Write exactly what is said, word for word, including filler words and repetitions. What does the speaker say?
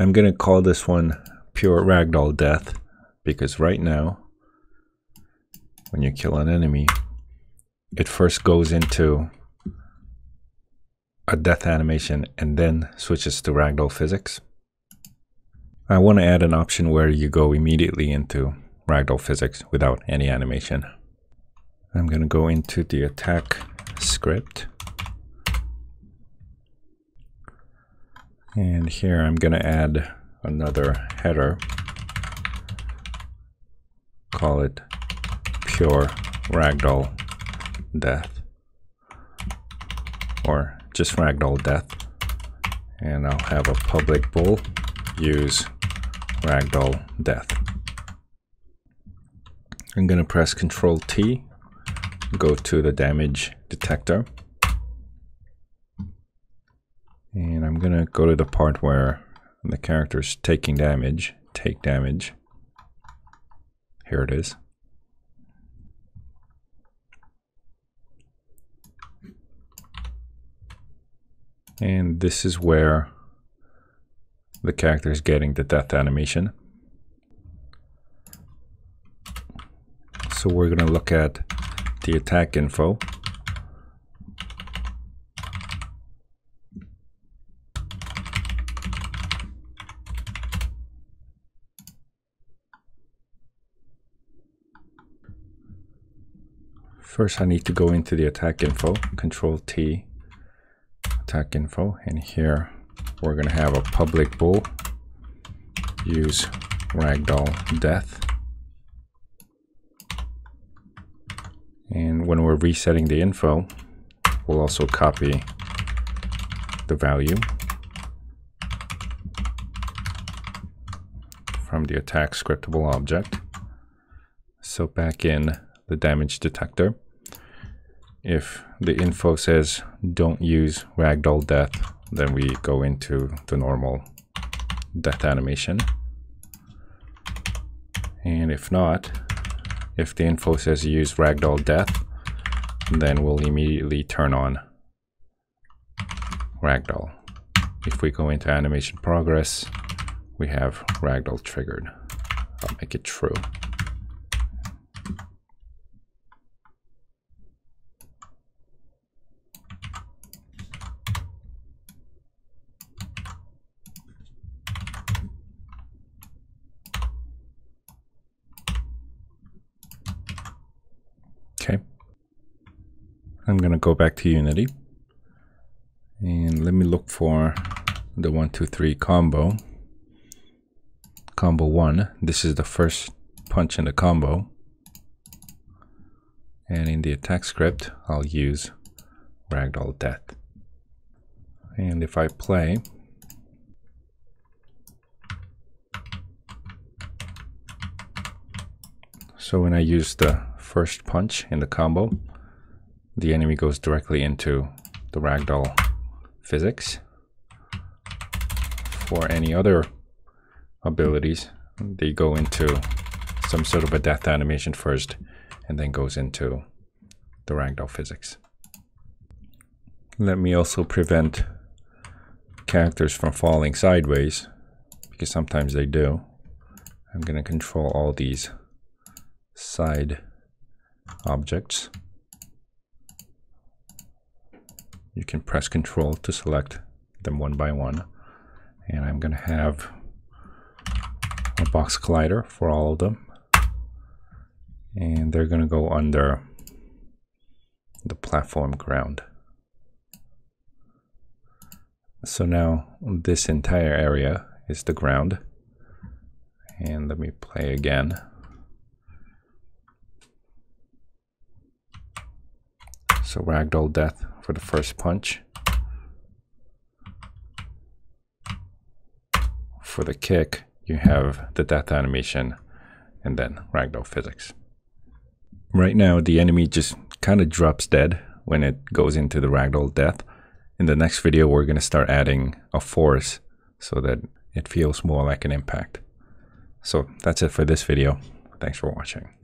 I'm going to call this one pure ragdoll death, because right now when you kill an enemy, it first goes into a death animation and then switches to ragdoll physics. I want to add an option where you go immediately into ragdoll physics without any animation. I'm going to go into the attack script, and here I'm going to add another header, call it pure ragdoll death, or just ragdoll death, and I'll have a public bool use ragdoll death. I'm going to press Ctrl T, go to the damage detector, and I'm going to go to the part where the character's taking damage, take damage. Here it is. And this is where the character is getting the death animation. So we're going to look at the attack info. First I need to go into the attack info, Ctrl T, attack info, and here we're going to have a public bool use ragdoll death. And when we're resetting the info, we'll also copy the value from the attack scriptable object. So back in the damage detector, if the info says don't use ragdoll death, then we go into the normal death animation. And if not, if the info says use ragdoll death, then we'll immediately turn on ragdoll. If we go into animation progress, we have ragdoll triggered. I'll make it true. I'm going to go back to Unity, and let me look for the one two three combo. Combo one, this is the first punch in the combo, and in the attack script I'll use ragdoll death. And if I play, so when I use the first punch in the combo, the enemy goes directly into the ragdoll physics. For any other abilities, they go into some sort of a death animation first and then goes into the ragdoll physics. Let me also prevent characters from falling sideways, because sometimes they do. I'm going to control all these side objects. You can press Control to select them one by one. And I'm going to have a box collider for all of them. And they're going to go under the platform ground. So now this entire area is the ground. And let me play again. So ragdoll death for the first punch. For the kick, you have the death animation and then ragdoll physics. Right now, the enemy just kind of drops dead when it goes into the ragdoll death. In the next video, we're going to start adding a force so that it feels more like an impact. So that's it for this video. Thanks for watching.